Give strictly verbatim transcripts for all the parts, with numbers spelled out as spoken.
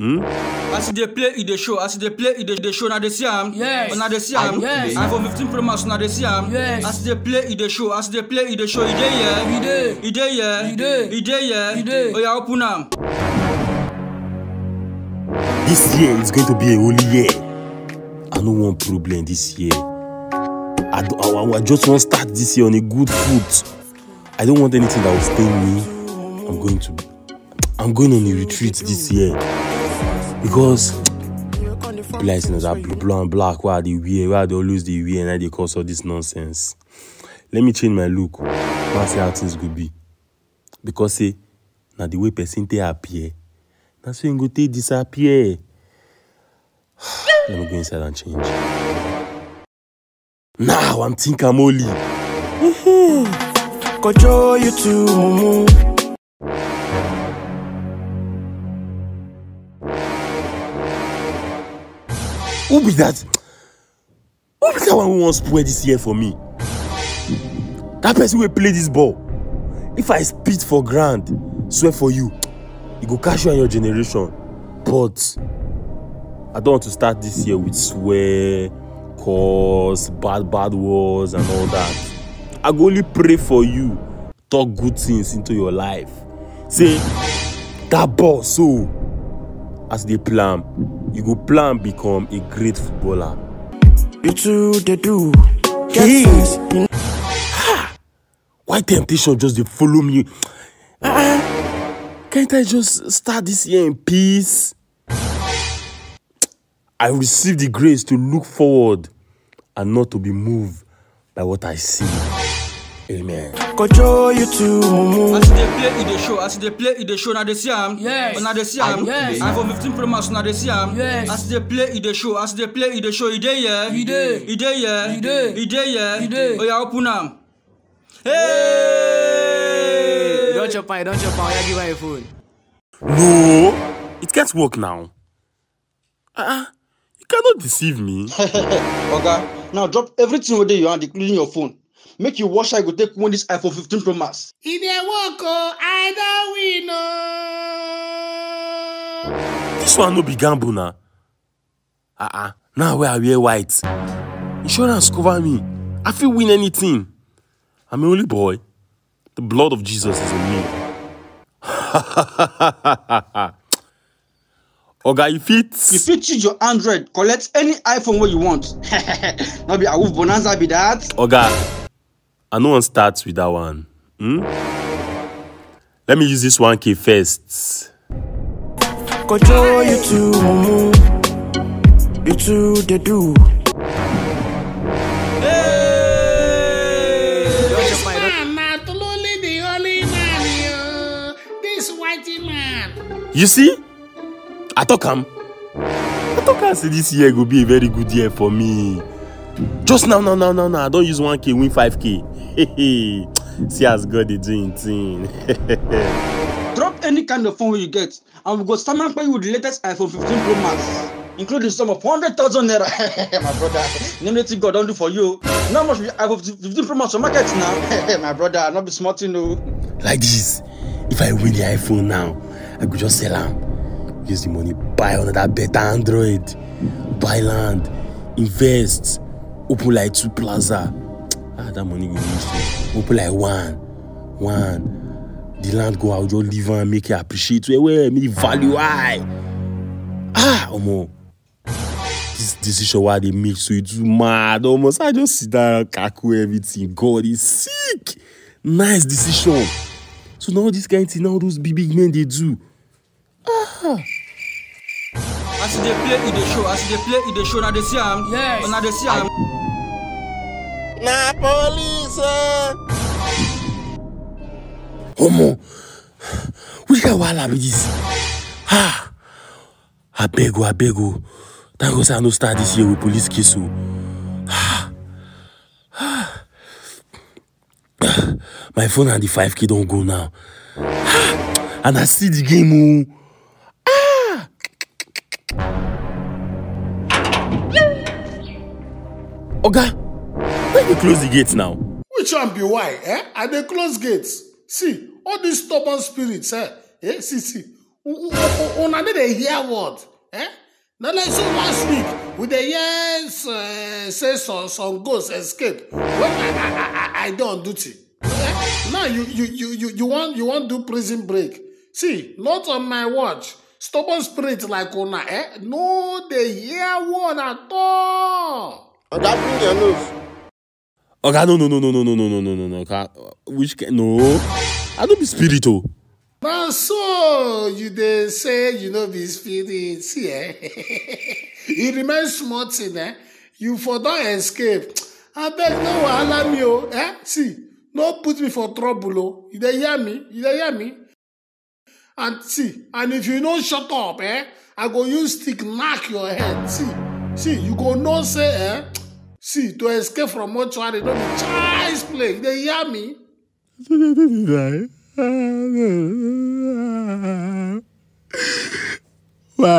Hmm? As they play in the show, as they play in the show, now they see him. Yes. Now they see him. Yes. iPhone fifteen Pro Max, now they see him. Yes. As they play in the show, as they play in the show, idea yeah, idea, idea, idea, idea, idea. Oh yeah, open them. This year is going to be a holy year. I don't want problem this year. I, do, I, I just want to start this year on a good foot. I don't want anything that will stain me. I'm going to, I'm going on a retreat this year because blessing is that blue and black. Why they wear? Why they always they wear? And I they cause all this nonsense. Let me change my look. Man, see how things could be. Because say, now the way person they appear, that's when go they disappear. Let me go inside and change. Now I'm think I'm only. Control you too. Who be that? Who be that one who wants to play this year for me? That person will play this ball. If I spit for grand, swear for you, it go cash you and your generation. But I don't want to start this year with swear, curse, bad, bad words and all that. I go only pray for you. Talk good things into your life. Say, that ball, so as they plan, you go plan become a great footballer. You too, they do. Yes. Why temptation just they follow me? Uh, can't I just start this year in peace? I receive the grace to look forward and not to be moved by what I see. Amen. Control you too. As they play in the show, as they play in the show, now they see him. Yes. Now they see him. Yes. iPhone fifteen Pro Max, now they see him. Yes. As they play in the show, as they play in the show, idea yeah, idea yeah, idea yeah. Oh yeah, open them. Hey! Don't chop on, don't chop on. Yeah, give her a phone. No, it can't work now. Ah, uh-uh. You cannot deceive me. Okay, now drop everything with you and including your phone. Make you watch I go take one this iPhone fifteen Pro Max. If they walk, oh, I don't win. This one no be gamble now. Uh uh. Now where I wear white. Insurance cover me. I feel win anything. I'm a holy boy. The blood of Jesus is in me. Oga, you fit. You fit choose your Android. Collect any iPhone where you want. Now be a wolf bonanza be that. Oga. I no one starts with that one. Hmm? Let me use this one K first. Control you too. You too, they do. Hey! This man, not to lonely the only man. This whitey man. You see? I talk him. I talk him say this year will be a very good year for me. Just now, now, now, now, now. I don't use one K, win five K. See as God is doing thing. Drop any kind of phone you get, and we go stomach pay you with the latest iPhone fifteen Pro Max, including some of one hundred thousand naira. My brother, nothing God don't do for you. Not much iPhone fifteen Pro Max on market now. My brother, not be smart, you know. Like this, if I win the iPhone now, I could just sell them. Use the money, buy another better Android, buy land, invest. Open like two plaza. Ah, that money go reach. Open like one, one. The land go out, just live and make it appreciate. Well, well, make the value high. Ah, omo. This decision why they make so it's mad. Almost I just sit down and calculate everything. God is sick. Nice decision. So now this kind of thing, now those big big men they do. Ah. As they play in the show, as they play in the show, now they see him. Yes. Now they see him. Na police! Omo! Which guy will be this? Ha! I beg you, I beg you. Thank God I no start this year with police case. Ha! Ha! My phone and the five K don't go now. Ha! And I see the game. Ah! Oga! Why they close the gates now? Which one be why? Eh? And they close gates. See, all these stubborn spirits, eh? Eh? See, see. Una me dey hear what? Eh? Not like so last week with the years uh, say some some ghosts escape when I I I, I dey on duty. Eh? Now you you you you you want you want do prison break? See, not on my watch. Stubborn spirit like Una, eh? No, they hear one at all. And that bring your nose. Okay, no, no, no, no, no, no, no, no, no, no, no. Okay, which can no? I don't be spiritual. Now, so you they say you know be spirit. See, eh? It remains small thing, eh? You for don't escape. I beg no wahala me o, eh? See, no put me for trouble o. You they hear me? You they hear me? And see, and if you don't shut up, eh, I go use stick knock your head. See, see, you go not say, eh, see, to escape from mortuary, don't be child's play. They hear me. Why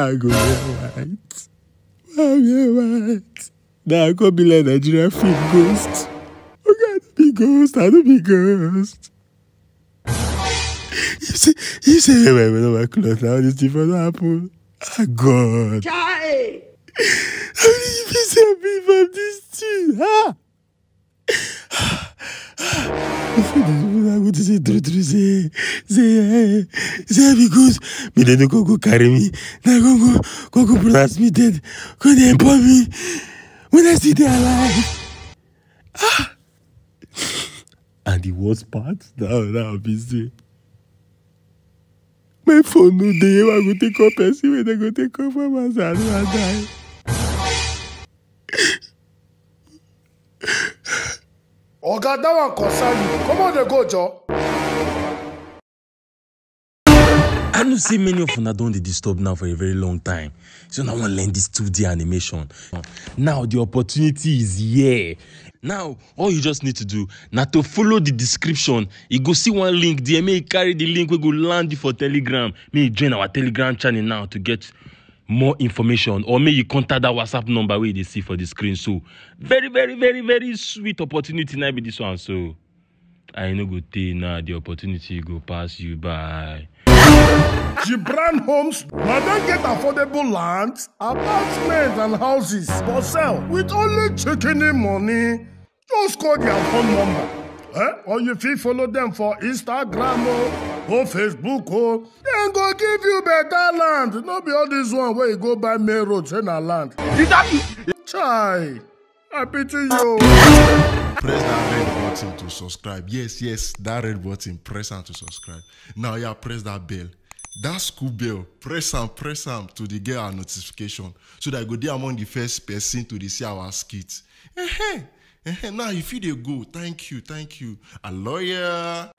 I go white? Why I white? Now I go be like Nigerian film ghost. Oh God, I be ghost, I don't be ghost. You say, you say, hey, wait, wait, no, my clothes now, this thing will happen. Ah, God. Chai! How did you be saving me from this thing? Huh? Before this woman, I'm going to say, true, true, say, say, say, because me, they don't go, go carry me. Now go, go, go, go, pronounce me dead. Go, they employ me. When I see they alive. Ah! And the worst part, now, now, I'll be saying, my phone no dey, I go take up person when I go take up my man, I know I die. Oh God, that one concern you. Come on, they go, Joe. I don't see many of una don dey disturb now for a very long time. So now I want to learn this two D animation. Now the opportunity is here. Now, all you just need to do now to follow the description. You go see one link there. May carry the link. We go land you for Telegram. May you join our Telegram channel now to get more information. Or may you contact that WhatsApp number where they see for the screen. So, very, very, very, very sweet opportunity now be this one. So, I no go tell now the opportunity go pass you by. Gibran Homes now don get affordable lands, apartments and houses for sale with only checking in money. Just call their phone number. Eh? Or you fit follow them for Instagram or Facebook or they go give you better land. No be all this one where you go buy main roads in our land. Is that you? Chai, I pity you. Press that red button to subscribe. Yes, yes, that red button. Press and to subscribe. Now, yeah, press that bell. That school bell. Press and press them to the get our notification. So that I go there among the first person to the see our skits. Eh, eh, eh, now, if you dey go, thank you, thank you. A lawyer.